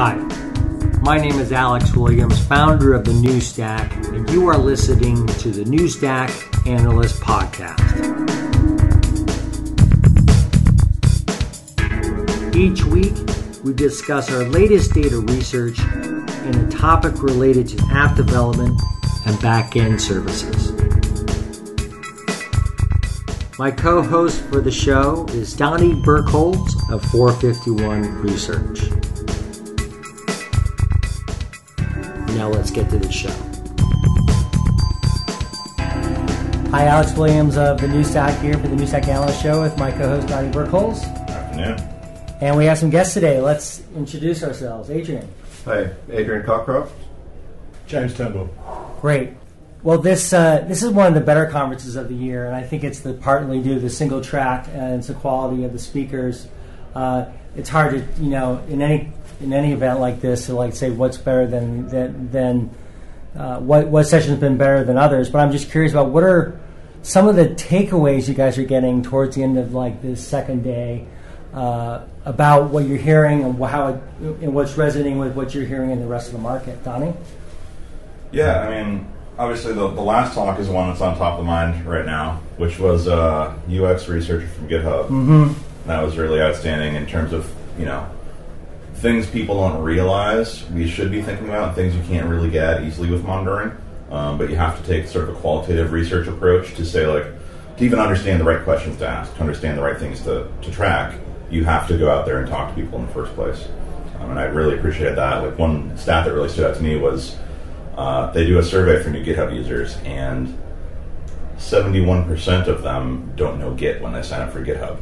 Hi, my name is Alex Williams, founder of the New Stack, and you are listening to the New Stack Analyst Podcast. Each week, we discuss our latest data research and a topic related to app development and back-end services. My co-host for the show is Donnie Berkholz of 451 Research. Now let's get to the show. Hi, Alex Williams of the New Stack here for the New Stack Analyst Show with my co-host Donnie Berkholz. Afternoon. And we have some guests today. Let's introduce ourselves. Adrian. Hi, Adrian Cockcroft. James Turnbull. Great. Well, this is one of the better conferences of the year, and I think it's partly due to the single track and the quality of the speakers. It's hard to, in any event like this to say what's better than what session's been better than others. But I'm just curious about what are some of the takeaways you guys are getting towards the end of this second day about what you're hearing and and what's resonating with what you're hearing in the rest of the market, Donnie? Yeah, obviously, the last talk is the one that's on top of mind right now, which was UX researcher from GitHub. Mm-hmm. That was really outstanding in terms of, things people don't realize we should be thinking about, things you can't really get easily with monitoring, but you have to take sort of a qualitative research approach to say, to even understand the right questions to ask, to understand the right things to track, you have to go out there and talk to people in the first place. And I really appreciate that. One stat that really stood out to me was they do a survey for new GitHub users, and 71% of them don't know Git when they sign up for GitHub,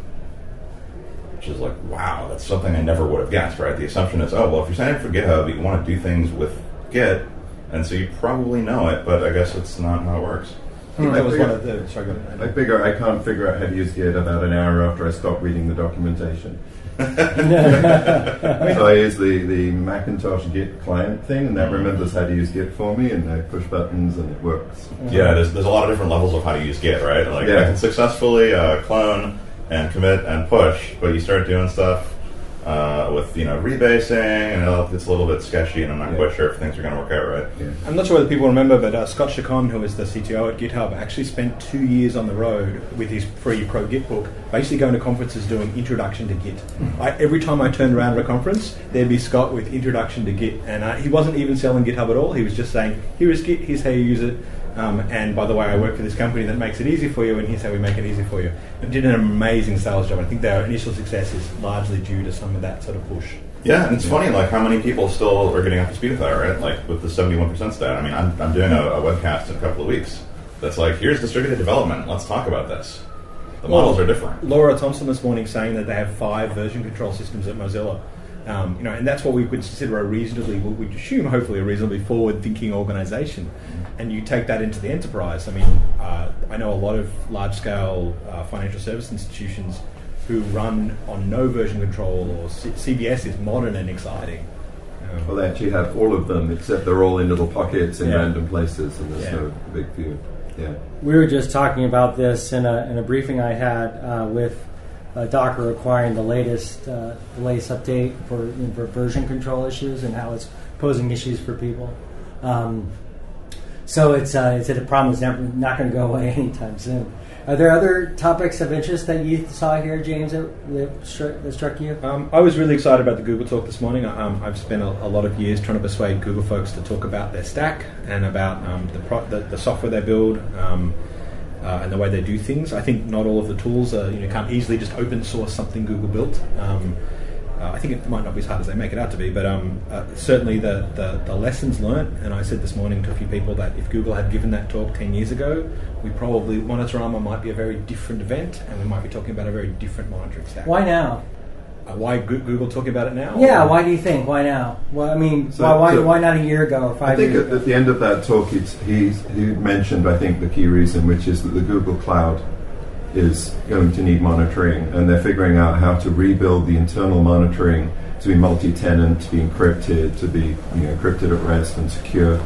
which is wow, that's something I never would have guessed, right? The assumption is, if you're signing up for GitHub, you want to do things with Git, and so you probably know it, but I guess it's not how it works. I figure I can't figure out how to use Git about an hour after I stopped reading the documentation. So I use the Macintosh Git client thing, and that remembers how to use Git for me, and I push buttons and it works. Yeah, there's a lot of different levels of how to use Git, right? I can successfully clone and commit and push, but you start doing stuff with rebasing, and it's a little bit sketchy, and I'm not quite sure if things are going to work out right. Yeah. I'm not sure whether people remember, but Scott Chacon, who is the CTO at GitHub, actually spent 2 years on the road with his free Pro Git book, basically going to conferences doing introduction to Git. Every time I turned around at a conference, there'd be Scott with introduction to Git, and he wasn't even selling GitHub at all. He was just saying, here is Git, here's how you use it. And by the way, I work for this company that makes it easy for you, and here's how we make it easy for you. It did an amazing sales job. I think their initial success is largely due to some of that sort of push. Yeah, and it's funny, how many people still are getting up to speed with that, right? With the 71% stat. I'm doing a webcast in a couple of weeks that's here's distributed development. Let's talk about this. The models are different. Laura Thompson this morning saying that they have 5 version control systems at Mozilla. And that's what we would consider we'd assume hopefully a reasonably forward-thinking organisation. And you take that into the enterprise. I know a lot of large-scale financial service institutions who run on no version control, or CVS is modern and exciting. They actually have all of them, except they're all in little pockets in random places, and there's no big view. Yeah. We were just talking about this in a briefing I had with Docker acquiring the latest update for version control issues and how it's posing issues for people. So it's a problem that's not going to go away anytime soon. Are there other topics of interest that you saw here, James, that struck you? I was really excited about the Google talk this morning. I've spent a lot of years trying to persuade Google folks to talk about their stack and about the software they build. And the way they do things. I think not all of the tools are, can't easily just open source something Google built. I think it might not be as hard as they make it out to be, but certainly the lessons learnt, and I said this morning to a few people that if Google had given that talk 10 years ago, Monitorama might be a very different event, and we might be talking about a very different monitoring stack. Why now? Why Google talking about it now? Yeah, why do you think? Why now? Well, why not a year ago or 5 years ago? I think at the end of that talk, he mentioned, I think, the key reason, which is that the Google Cloud is going to need monitoring, and they're figuring out how to rebuild the internal monitoring to be multi-tenant, to be encrypted, to be encrypted at rest and secure.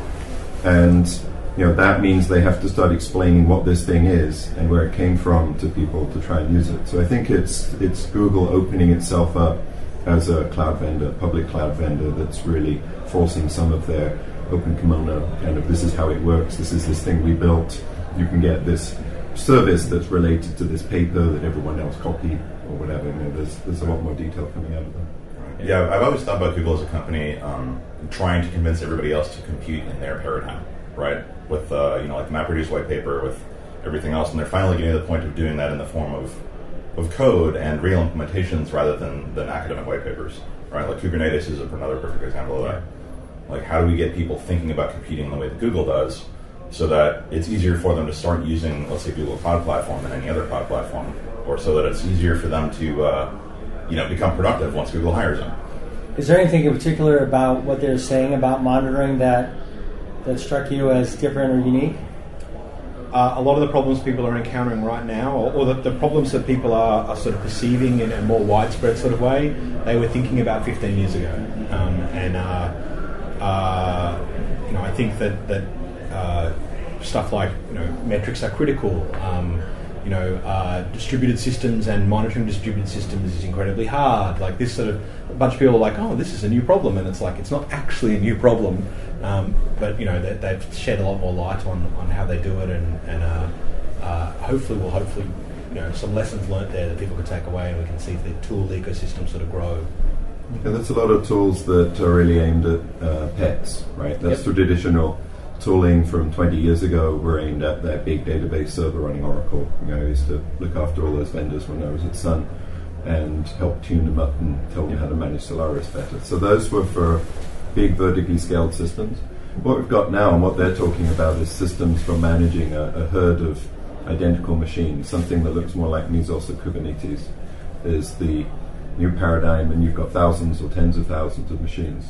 And that means they have to start explaining what this thing is and where it came from to people to try and use it. So I think it's Google opening itself up as a cloud vendor, public cloud vendor, that's really forcing some of their open kimono kind of, this is how it works, this is this thing we built, you can get this service that's related to this paper that everyone else copied or whatever. You know, there's a lot more detail coming out of them. Right. Yeah, I've always thought about Google as a company trying to convince everybody else to compute in their paradigm, right? With you know, like the MapReduce white paper, with everything else, and they're finally getting to the point of doing that in the form of code and real implementations rather than academic white papers, right? Like Kubernetes is another perfect example of that. Like, how do we get people thinking about computing the way that Google does, so that it's easier for them to start using, let's say, Google Cloud Platform than any other cloud platform, or so that it's easier for them to, you know, become productive once Google hires them. Is there anything in particular about what they're saying about monitoring that struck you as different or unique? A lot of the problems people are encountering right now, or the problems that people are sort of perceiving in a more widespread sort of way, they were thinking about 15 years ago. You know, I think that stuff like, you know, metrics are critical. You know, distributed systems and monitoring distributed systems is incredibly hard. Like, this sort of, a bunch of people are like, oh, this is a new problem, and it's like, it's not actually a new problem, but you know, they've shed a lot more light on how they do it, and hopefully, you know, some lessons learnt there that people can take away, and we can see the tool ecosystem sort of grow. Yeah, there's a lot of tools that are really aimed at pets, right? That's the traditional tooling from 20 years ago were aimed at that big database server running Oracle. You know, I used to look after all those vendors when I was at Sun and help tune them up and tell them how to manage Solaris better. So those were for big vertically scaled systems. What we've got now and what they're talking about is systems for managing a herd of identical machines, something that looks more like Mesos or Kubernetes is the new paradigm, and you've got thousands or tens of thousands of machines.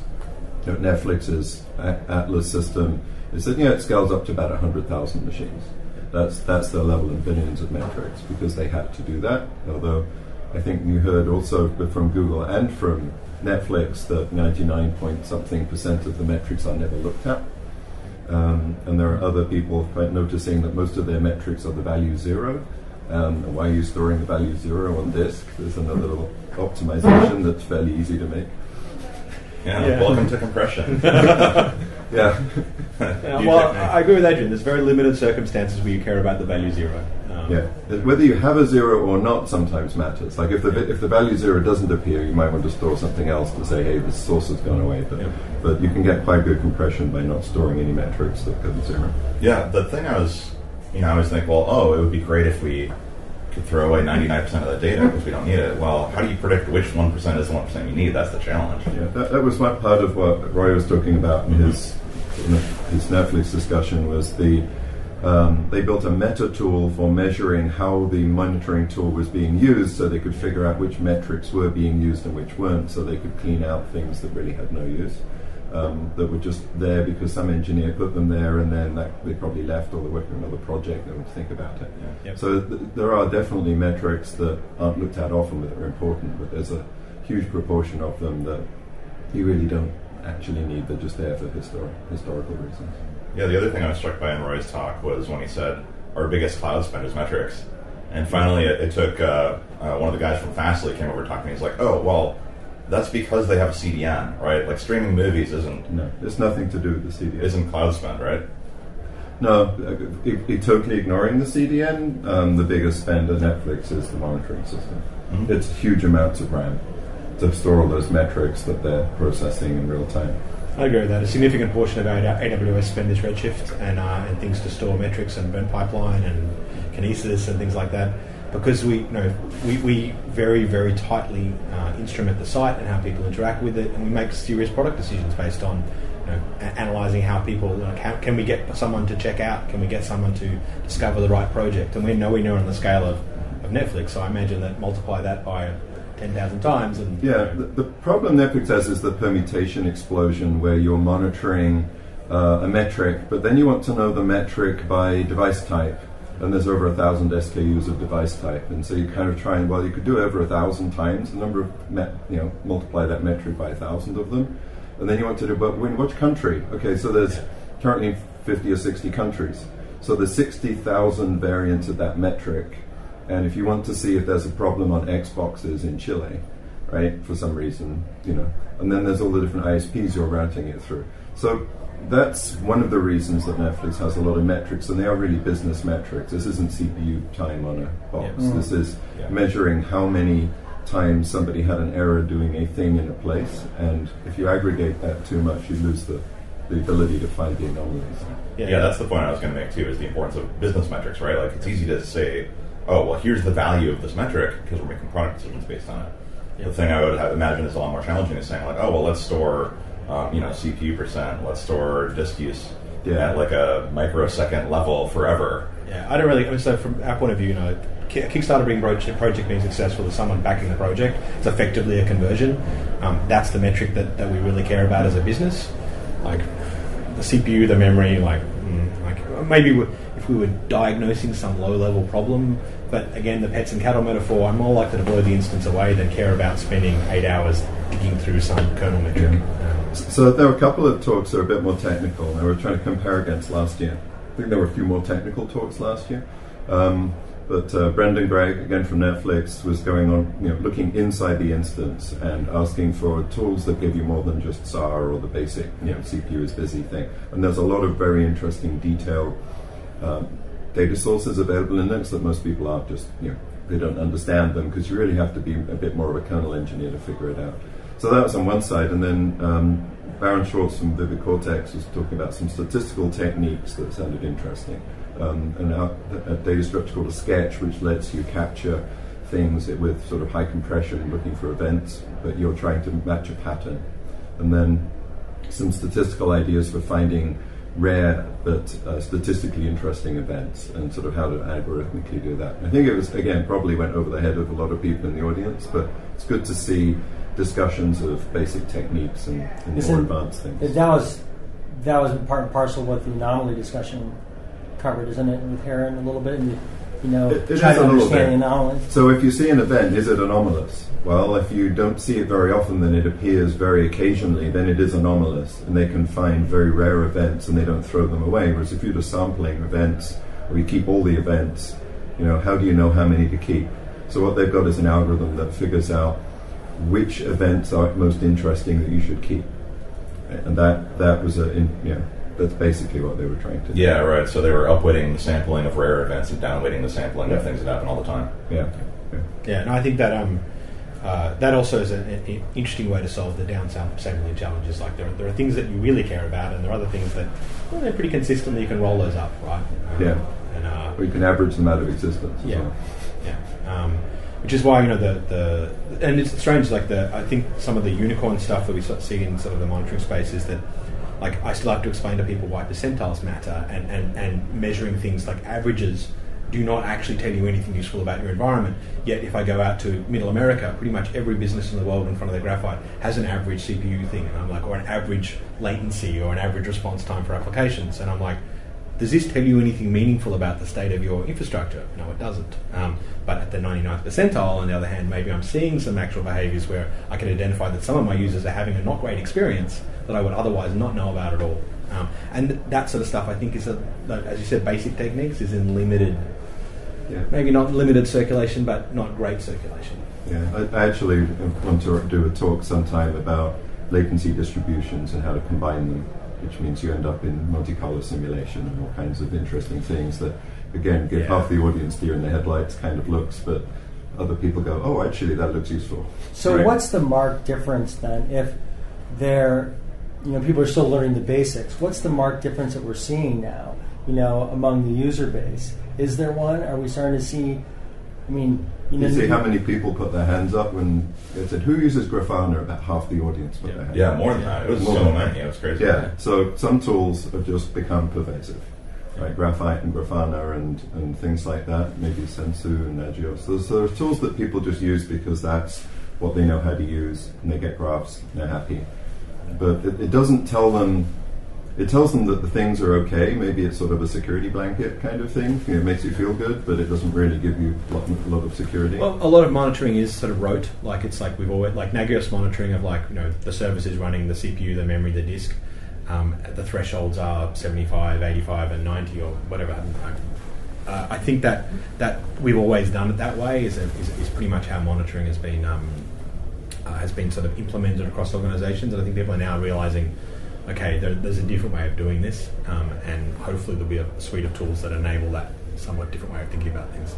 You know, Netflix's Atlas system, it said, you know, it scales up to about 100,000 machines. That's their level in billions of metrics, because they had to do that. Although I think you heard also from Google and from Netflix that 99-point-something% of the metrics are never looked at. And there are other people noticing that most of their metrics are the value zero. And why are you storing the value zero on disk? There's another little optimization that's fairly easy to make. Yeah. Welcome to compression. Yeah. Well, I agree with Adrian. There's very limited circumstances where you care about the value zero. Yeah. Whether you have a zero or not sometimes matters. Like, if the value zero doesn't appear, you might want to store something else to say, hey, this source has gone away. But you can get quite good compression by not storing any metrics that go to zero. Yeah. The thing I always think, well, oh, it would be great if we could throw away 99% of the data because we don't need it. Well, how do you predict which 1% is the 1% you need? That's the challenge. Yeah, that was my part of what Roy was talking about in his Netflix discussion, was they built a meta tool for measuring how the monitoring tool was being used, so they could figure out which metrics were being used and which weren't, so they could clean out things that really had no use, that were just there because some engineer put them there, and then they probably left, or they're working on another project, they wouldn't think about it. Yeah. Yep. So there are definitely metrics that aren't looked at often that are important, but there's a huge proportion of them that you really don't actually need, they're just there for historical reasons. Yeah, the other thing I was struck by in Roy's talk was when he said, our biggest cloud spend is metrics. And finally it took one of the guys from Fastly came over talking, he's like, oh, well, that's because they have a CDN, right? Like, streaming movies isn't... No, it's nothing to do with the CDN. Isn't cloud spend, right? No, it totally ignoring the CDN. The biggest spend at Netflix is the monitoring system. Mm-hmm. It's huge amounts of RAM to store all those metrics that they're processing in real time. I agree with that. A significant portion of our AWS spend is Redshift and things to store metrics and burn pipeline and kinesis and things like that. Because we very, very tightly instrument the site and how people interact with it, and we make serious product decisions based on, you know, analysing how people, like, how can we get someone to check out, can we get someone to discover the right project, and we know on the scale of Netflix, so I imagine that multiply that by 10,000 times. And yeah, the problem Netflix has is the permutation explosion, where you're monitoring a metric, but then you want to know the metric by device type. And there's over 1,000 SKUs of device type, and so you kind of try and, well, you could do it over 1,000 times the number of, multiply that metric by 1,000 of them, and then you want to do, but in which country? Okay, so there's currently 50 or 60 countries, so there's 60,000 variants of that metric, and if you want to see if there's a problem on Xboxes in Chile, right? For some reason, you know. And then there's all the different ISPs you're routing it through. So that's one of the reasons that Netflix has a lot of metrics, and they are really business metrics. This isn't CPU time on a box. Yeah. Mm. This is measuring how many times somebody had an error doing a thing in a place, and if you aggregate that too much, you lose the ability to find the anomalies. Yeah, that's the point I was going to make too, is the importance of business metrics, right? Like, it's easy to say, oh, well, here's the value of this metric because we're making product decisions based on it. Yeah. The thing I would have imagined is a lot more challenging is saying, like, oh, well, let's store CPU percent, let's store disk use at like a microsecond level forever. Yeah, I don't really, I mean, so from our point of view, you know, Kickstarter being project being successful is someone backing the project. It's effectively a conversion. That's the metric that we really care about as a business. Like the CPU, the memory, like maybe if we were diagnosing some low-level problem. But again, the pets and cattle metaphor, I'm more likely to blow the instance away than care about spending 8 hours digging through some kernel metric. Yeah. So there were a couple of talks that were a bit more technical. I were trying to compare against last year. I think there were a few more technical talks last year. But Brendan Gregg, again from Netflix, was going on, you know, looking inside the instance and asking for tools that give you more than just SAR or the basic, you know, CPU is busy thing. And there's a lot of very interesting detailed data sources available in Linux that most people aren't just, you know, they don't understand them, because you really have to be a bit more of a kernel engineer to figure it out. So that was on one side, and then Baron Schwartz from Vivid Cortex was talking about some statistical techniques that sounded interesting. A data structure called a sketch, which lets you capture things with sort of high compression, looking for events, but you're trying to match a pattern. And then some statistical ideas for finding rare but statistically interesting events, and sort of how to algorithmically do that. I think it was, again, probably went over the head of a lot of people in the audience, but it's good to see discussions of basic techniques and more advanced things. That was part and parcel with the anomaly discussion covered, isn't it, with Heron a little bit, and you know, try to understand the anomaly. So if you see an event, is it anomalous? Well, if you don't see it very often, then it appears very occasionally, then it is anomalous, and they can find very rare events and they don't throw them away. Whereas if you're just sampling events, or you keep all the events, you know, how do you know how many to keep? So what they've got is an algorithm that figures out which events are most interesting that you should keep, and that was that's basically what they were trying to do. Yeah, right. So they were upweighting the sampling of rare events and downweighting the sampling of things that happen all the time. Yeah, and I think that that also is an interesting way to solve the down sampling challenges. Like there are things that you really care about, and there are other things that, well, they're pretty consistently, you can roll those up, right? Or you can average them out of existence. Which is why, you know, the and it's strange. Like I think some of the unicorn stuff that we see in sort of the monitoring space is that, like, I still have to explain to people why percentiles matter, and measuring things like averages do not actually tell you anything useful about your environment. Yet if I go out to middle America, pretty much every business in the world in front of their Graphite has an average CPU thing, and I'm like, or an average latency or an average response time for applications, and I'm like, does this tell you anything meaningful about the state of your infrastructure? No, it doesn't. But at the 99th percentile, on the other hand, maybe I'm seeing some actual behaviors where I can identify that some of my users are having a not great experience that I would otherwise not know about at all. And that sort of stuff, I think, is, as you said, basic techniques is in limited, maybe not limited circulation, but not great circulation. Yeah, I actually want to do a talk sometime about latency distributions and how to combine them, which means you end up in Monte Carlo simulation and all kinds of interesting things that, again, give half the audience deer in the headlights kind of looks, but other people go, oh, actually, that looks useful. So what's the marked difference, then, if they're, you know, people are still learning the basics? What's the marked difference that we're seeing now, you know, among the user base? Is there one? Are we starting to see, I mean, you see how many people put their hands up when it said, who uses Grafana? About half the audience put their hands up. Yeah, more than that. It was so many. It was crazy. Yeah, so some tools have just become pervasive. Right? Graphite and Grafana and things like that, maybe Sensu and Nagios. So there's tools that people just use because that's what they know how to use, and they get graphs, and they're happy. But it doesn't tell them, it tells them that the things are okay. Maybe it's sort of a security blanket kind of thing. You know, it makes you feel good, but it doesn't really give you a lot of security. Well, a lot of monitoring is sort of rote. Like, it's like we've always, like Nagios monitoring of, like, you know, the service is running, the CPU, the memory, the disk. The thresholds are 75, 85, and 90, or whatever. I think that we've always done it that way is pretty much how monitoring has been has been sort of implemented across organizations, and I think people are now realizing, okay, there's a different way of doing this, and hopefully there'll be a suite of tools that enable that somewhat different way of thinking about things.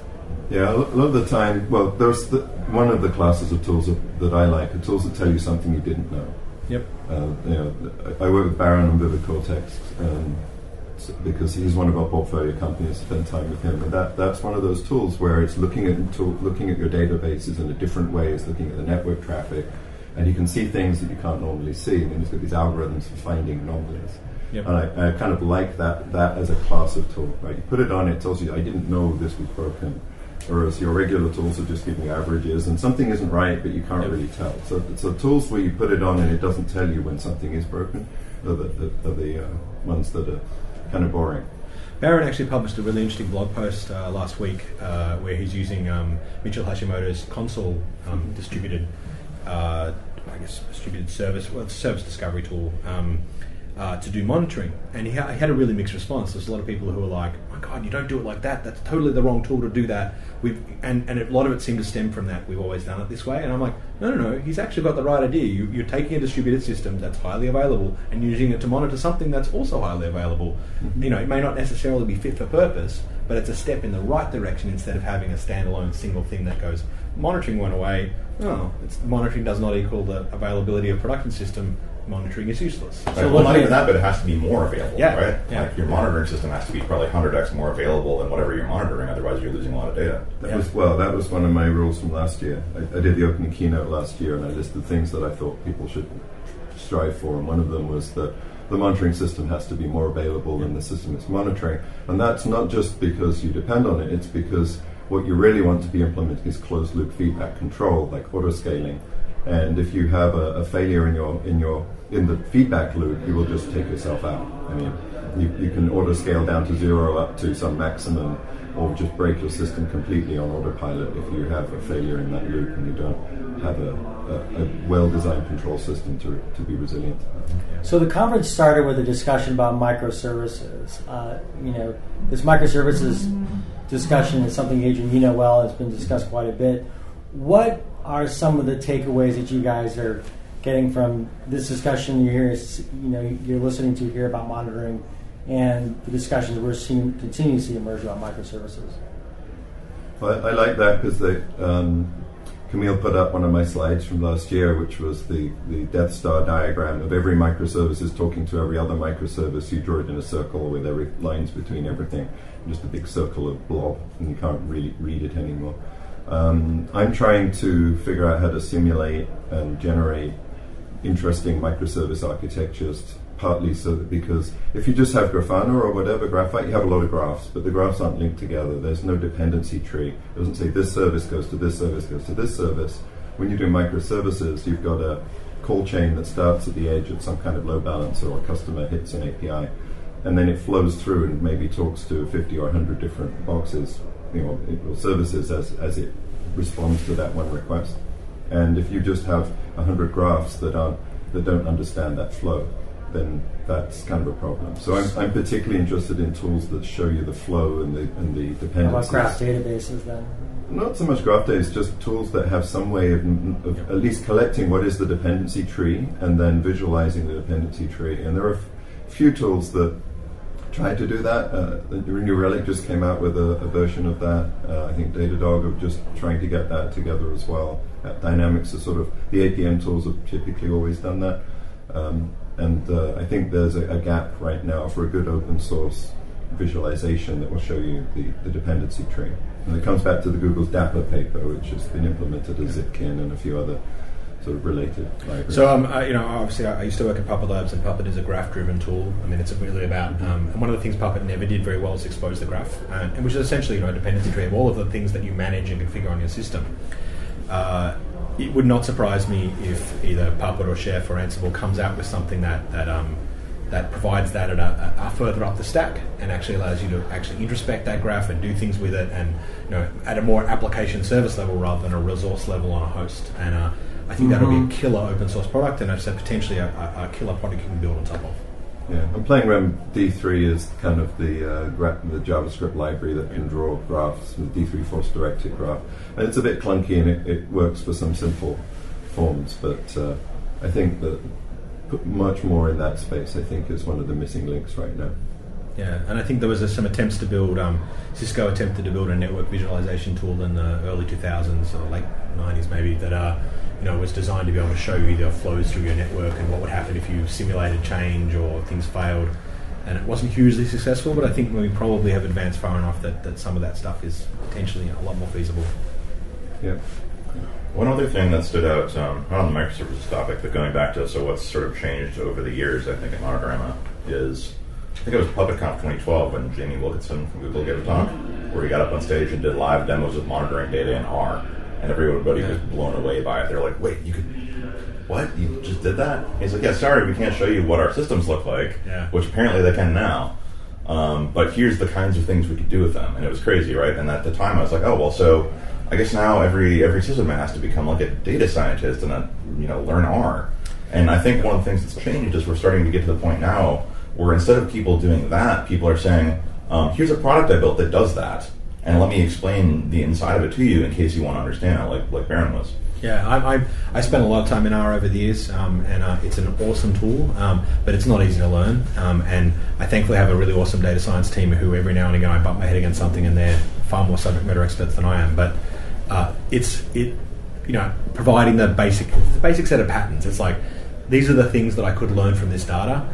Yeah, a lot of the time, well, there's one of the classes of tools that I like, the tools that tell you something you didn't know. Yep. I work with Baron on Vivid Cortex, because he's one of our portfolio companies. Spend time with him, and that's one of those tools where it's looking at your databases in a different way. It's looking at the network traffic, and you can see things that you can't normally see. And it's got these algorithms for finding anomalies. Yep. And I kind of like that as a class of tool. Right, you put it on, it tells you I didn't know this was broken, whereas your regular tools are just giving averages, and something isn't right, but you can't really tell. So tools where you put it on and it doesn't tell you when something is broken are the ones that are kind of boring. Baron actually published a really interesting blog post last week where he's using Michio Hashimoto's console distributed service discovery tool to do monitoring, and he had a really mixed response. There's a lot of people who were like, "Oh my God, you don't do it like that. That's totally the wrong tool to do that." And a lot of it seemed to stem from that. We've always done it this way, and I'm like, no. He's actually got the right idea. You're taking a distributed system that's highly available and using it to monitor something that's also highly available. Mm-hmm. You know, it may not necessarily be fit for purpose, but it's a step in the right direction instead of having a standalone single thing that goes. Monitoring went away. No, monitoring does not equal the availability of production system. Monitoring is useless. Right. So well, not even that, but it has to be more available, right? Yeah. Like your monitoring system has to be probably 100x more available than whatever you're monitoring, otherwise you're losing a lot of data. That was one of my rules from last year. I did the opening keynote last year, and I listed things that I thought people should strive for, and one of them was that the monitoring system has to be more available than the system it's monitoring. And that's not just because you depend on it, it's because what you really want to be implementing is closed-loop feedback control, like auto-scaling. And if you have a failure in the feedback loop, you will just take yourself out. I mean, you can auto scale down to zero, up to some maximum, or just break your system completely on autopilot if you have a failure in that loop and you don't have a well-designed control system to be resilient. So the conference started with a discussion about microservices. This microservices discussion is something, Adrian, you know well. It's been discussed quite a bit. What are some of the takeaways that you guys are getting from this discussion you're listening to here about monitoring, and the discussions we're seeing continue to see emerge about microservices? Well, I like that because Camille put up one of my slides from last year, which was the Death Star diagram of every microservices talking to every other microservice. You draw it in a circle with every lines between everything, just a big circle of blob, and you can't really read it anymore. I'm trying to figure out how to simulate and generate interesting microservice architectures, partly so that because if you just have Grafana or whatever, Graphite, you have a lot of graphs, but the graphs aren't linked together. There's no dependency tree. It doesn't say this service goes to this service goes to this service. When you do microservices, you've got a call chain that starts at the edge of some kind of load balancer, or a customer hits an API, and then it flows through and maybe talks to 50 or 100 different boxes. Or services as it responds to that one request. And if you just have 100 graphs that don't understand that flow, then that's kind of a problem. So I'm particularly interested in tools that show you the flow and the dependencies. How about graph databases then? Not so much graph databases, just tools that have some way of at least collecting what is the dependency tree and then visualizing the dependency tree. And there are few tools that tried to do that. New Relic just came out with a version of that. I think Datadog are just trying to get that together as well. Dynamics is sort of, the APM tools have typically always done that. I think there's a gap right now for a good open source visualization that will show you the dependency tree. And it comes back to the Google's DAPA paper, which has been implemented as Zipkin and a few other sort of related libraries. So, obviously I used to work at Puppet Labs, and Puppet is a graph-driven tool. I mean, it's really about, and one of the things Puppet never did very well is expose the graph, and which is essentially, a dependency tree of all of the things that you manage and configure on your system. It would not surprise me if either Puppet or Chef or Ansible comes out with something that provides that at a further up the stack, and actually allows you to actually introspect that graph and do things with it, and at a more application service level rather than a resource level on a host. And I think that'll be a killer open source product, and I've said potentially a killer product you can build on top of. Yeah, I'm playing around. D3 is kind of the JavaScript library that can draw graphs, with D3 force directed graph, and it's a bit clunky, and it works for some simple forms, but I think that much more in that space, I think, is one of the missing links right now. Yeah, and I think there was some attempts to build, Cisco attempted to build a network visualization tool in the early 2000s or late 90s maybe, that was designed to be able to show you the flows through your network and what would happen if you simulated change or things failed. And it wasn't hugely successful, but I think we probably have advanced far enough that some of that stuff is potentially a lot more feasible. Yeah. One other thing that stood out, not on the microservices topic, but going back to what's sort of changed over the years, I think, in Monitorama is, I think it was PublicConf 2012 when Jamie Wilkinson from Google gave a talk where he got up on stage and did live demos of monitoring data in R, and everybody was blown away by it. They're like, wait, what? You just did that? And he's like, yeah, sorry, we can't show you what our systems look like, which apparently they can now. But here's the kinds of things we could do with them. And it was crazy, right? And at the time I was like, oh, well, so I guess now every system has to become like a data scientist and learn R. And I think one of the things that's changed is we're starting to get to the point now where instead of people doing that, people are saying, here's a product I built that does that, and let me explain the inside of it to you in case you want to understand it, like Baron was. Yeah, I spent a lot of time in R over the years, and it's an awesome tool, but it's not easy to learn. And I thankfully have a really awesome data science team who every now and again I bump my head against something, and they're far more subject matter experts than I am. But providing the basic set of patterns. It's like, these are the things that I could learn from this data,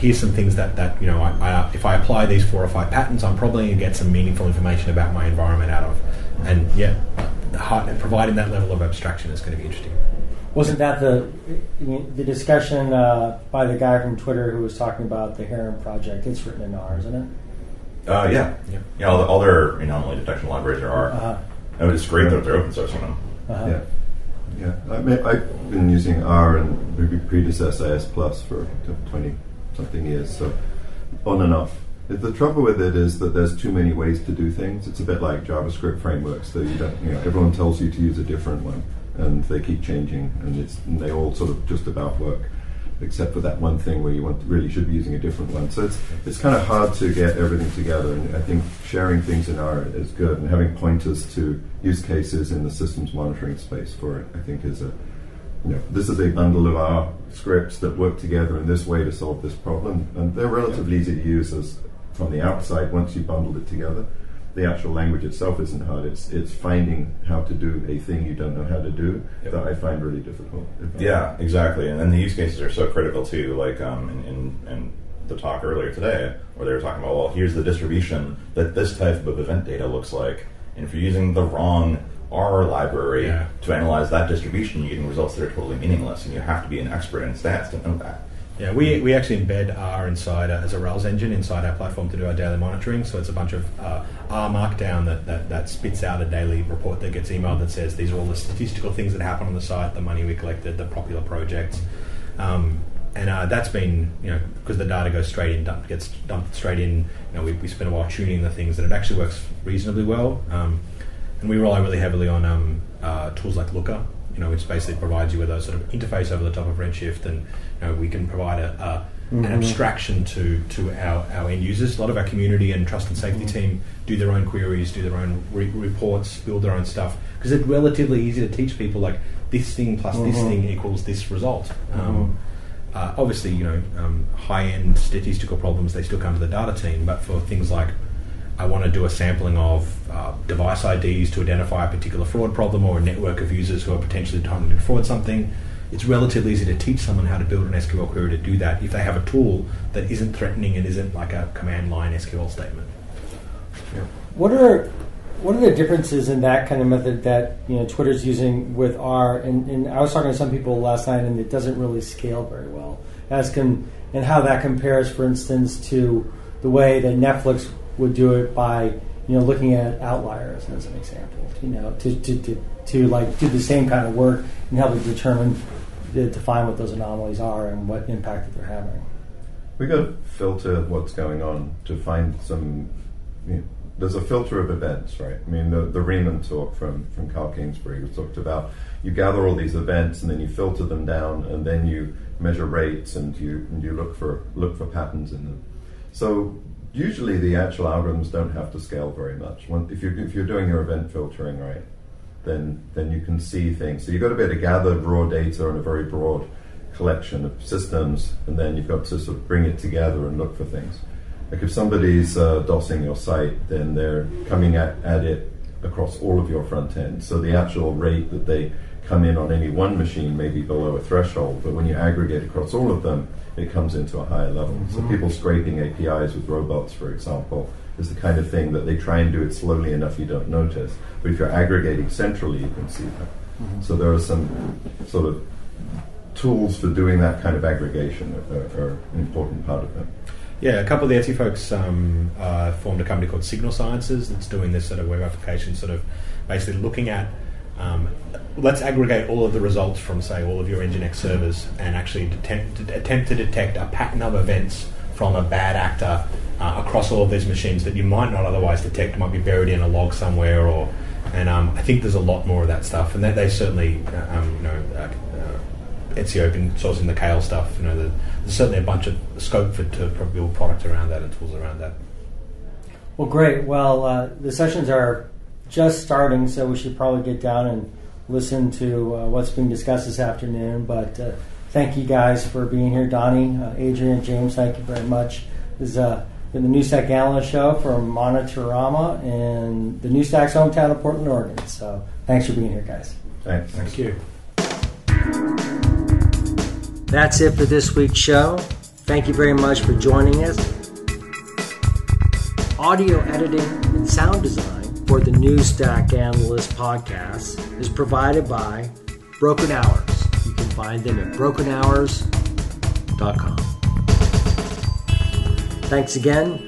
here's some things that if I apply these 4 or 5 patterns, I'm probably going to get some meaningful information about my environment out of. And yeah, providing that level of abstraction is going to be interesting. Wasn't that the discussion by the guy from Twitter who was talking about the Heron project? It's written in R, isn't it? Yeah. All their anomaly detection libraries are R. And it's great that they're open source on them. Yeah. Yeah, I've been using R and Ruby predecessor S Plus for 20-something years, so on and off. The trouble with it is that there's too many ways to do things. It's a bit like JavaScript frameworks. That everyone tells you to use a different one, and they keep changing, and they all sort of just about work, except for that one thing where you really should be using a different one. So it's kind of hard to get everything together, and I think sharing things in R is good, and having pointers to use cases in the systems monitoring space for it, I think, is this is a bundle of R scripts that work together in this way to solve this problem, and they're relatively easy to use as from the outside once you bundled it together. The actual language itself isn't hard. It's finding how to do a thing you don't know how to do that I find really difficult. Yeah, exactly. And then the use cases are so critical too. Like in the talk earlier today, where they were talking about, well, here's the distribution that this type of event data looks like, and if you're using the wrong R library to analyze that distribution, you're getting results that are totally meaningless, and you have to be an expert in stats to know that. Yeah, we actually embed R inside as a Rails engine inside our platform to do our daily monitoring. So it's a bunch of R markdown that spits out a daily report that gets emailed that says these are all the statistical things that happen on the site, the money we collected, the popular projects, and that's been because the data goes straight in, gets dumped straight in. We spent a while tuning the things that it actually works reasonably well, and we rely really heavily on tools like Looker. Which basically provides you with a sort of interface over the top of Redshift, and we can provide an abstraction to our end users. A lot of our community and trust and safety team do their own queries, do their own reports, build their own stuff, because it's relatively easy to teach people, like, this thing plus this thing equals this result. Obviously, high-end statistical problems, they still come to the data team, but for things like, I want to do a sampling of device IDs to identify a particular fraud problem or a network of users who are potentially trying to defraud something, it's relatively easy to teach someone how to build an SQL query to do that if they have a tool that isn't threatening and isn't like a command line SQL statement. Yeah. What are the differences in that kind of method that Twitter's using with R? And I was talking to some people last night, and it doesn't really scale very well. And how that compares, for instance, to the way that Netflix would do it by looking at outliers as an example, to like do the same kind of work and help to define what those anomalies are and what impact that they're having. We got to filter what's going on to find some. There's a filter of events, right? I mean, the Riemann talk from Carl Kingsbury was talked about. You gather all these events and then you filter them down and then you measure rates and you look for patterns in them. So usually the actual algorithms don't have to scale very much. If you're doing your event filtering right, then you can see things. So you've got to be able to gather raw data on a very broad collection of systems, and then you've got to sort of bring it together and look for things. Like if somebody's DOSing your site, then they're coming at it across all of your front end. So the actual rate that they come in on any one machine may be below a threshold, but when you aggregate across all of them, it comes into a higher level. Mm-hmm. So people scraping APIs with robots, for example, is the kind of thing that they try and do it slowly enough you don't notice. But if you're aggregating centrally, you can see that. Mm-hmm. So there are some sort of tools for doing that kind of aggregation are an important part of it. Yeah, a couple of the Etsy folks formed a company called Signal Sciences that's doing this sort of web application, sort of basically looking at, let's aggregate all of the results from, say, all of your Nginx servers and actually attempt to detect a pattern of events from a bad actor across all of these machines that you might not otherwise detect, might be buried in a log somewhere, or, and I think there's a lot more of that stuff, and that they certainly, Etsy open sourcing the Kale stuff, you know, there's certainly a bunch of scope to build product around that and tools around that. Well, great. Well, the sessions are just starting, so we should probably get down and listen to what's being discussed this afternoon. But thank you guys for being here. Donnie, Adrian, James, thank you very much. This has been the New Stack Analyst Show from Monitorama and the New Stack's hometown of Portland, Oregon. So thanks for being here, guys. Thanks. Thank you. That's it for this week's show. Thank you very much for joining us. Audio editing and sound design for the New Stack Analyst podcast is provided by Broken Hours. You can find them at brokenhours.com. Thanks again,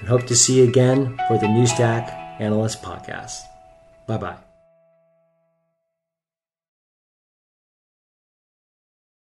and hope to see you again for the New Stack Analyst podcast. Bye-bye.